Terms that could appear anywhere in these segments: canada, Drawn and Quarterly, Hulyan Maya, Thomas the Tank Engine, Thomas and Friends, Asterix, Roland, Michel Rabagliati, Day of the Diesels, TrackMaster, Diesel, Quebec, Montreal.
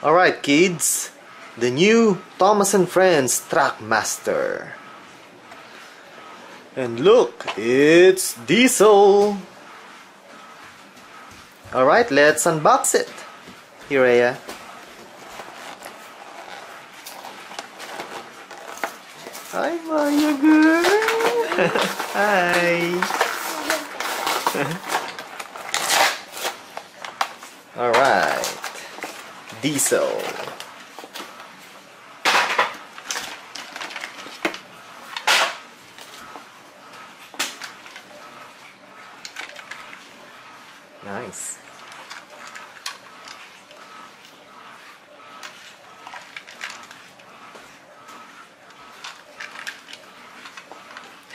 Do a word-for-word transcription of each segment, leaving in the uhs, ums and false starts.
Alright kids, the new Thomas and Friends TrackMaster. And look, it's Diesel! Alright, let's unbox it. Here I am. Hi, Maya girl! Hi! Alright. Diesel. Nice.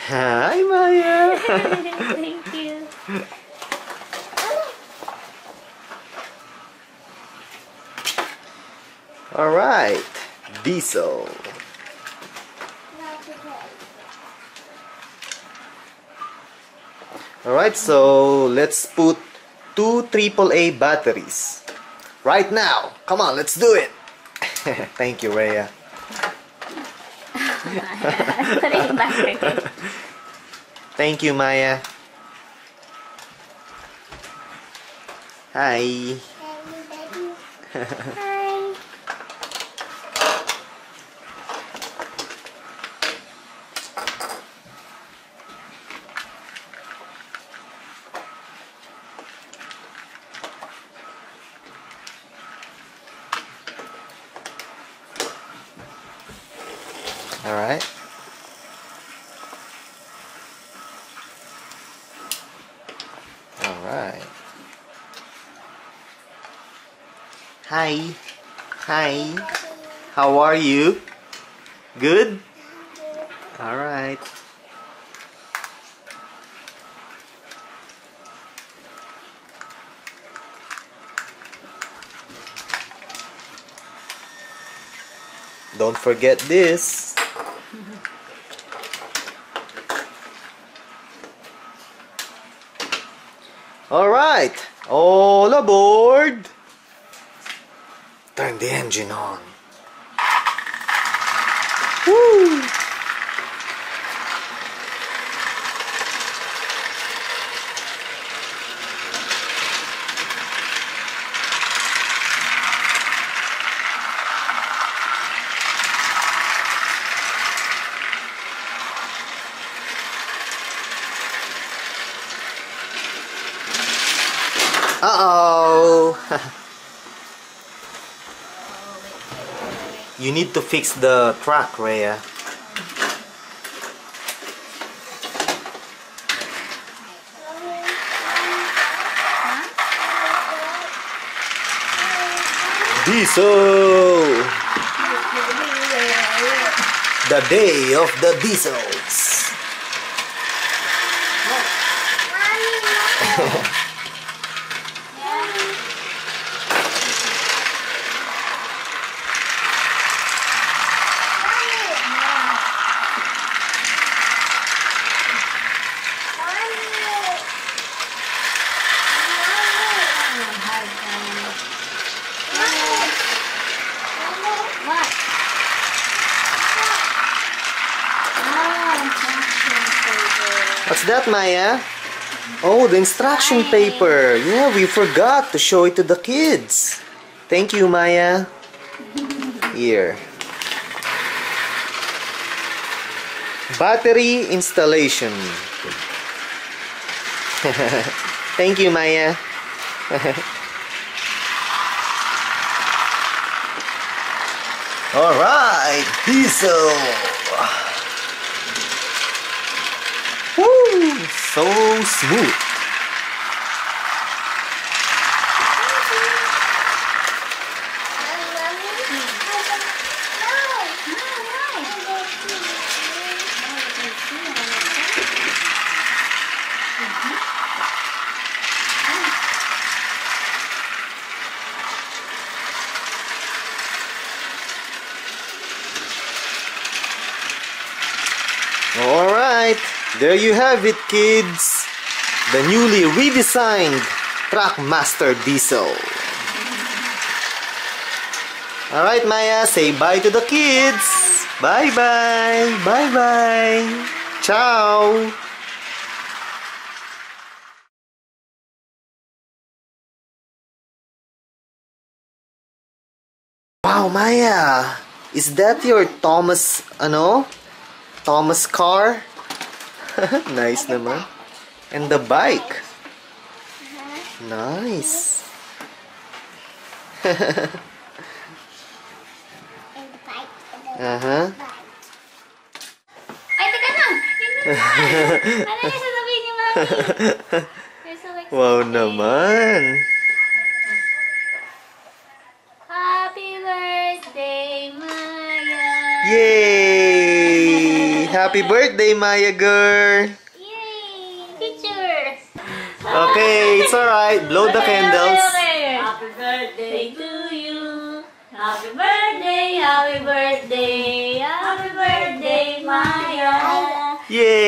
Hi, Maya. Thank you. All right, Diesel. All right, so let's put two triple A batteries right now. Come on, let's do it. Thank you, Rhea. Thank you, Maya. Hi. Hi. All right. All right. Hi. Hi. How are you? Good? All right. Don't forget this. Alright, all aboard! Turn the engine on. Woo! Uh-oh. You need to fix the truck, Rhea. Diesel! The day of the diesels. What's that, Maya? Oh, the instruction paper. Yeah, we forgot to show it to the kids. Thank you, Maya. Here. Battery installation. Thank you, Maya. All right, Diesel. Woo! So smooth. All right. There you have it, kids! The newly redesigned TrackMaster Diesel. Alright, Maya, say bye to the kids. Bye-bye. Bye-bye. Ciao. Wow, Maya. Is that your Thomas, ano? Thomas car? Nice naman. And the bike. Nice. Uh-huh. Ay, teka lang! Ano yung sasabihin ni Mami? Wow naman! Happy birthday, Maya! Yay! Happy birthday, Maya girl! Yay! Pictures! Okay, it's alright. Blow the candles. Happy birthday to you! Happy birthday, happy birthday, happy birthday, Maya. Yay!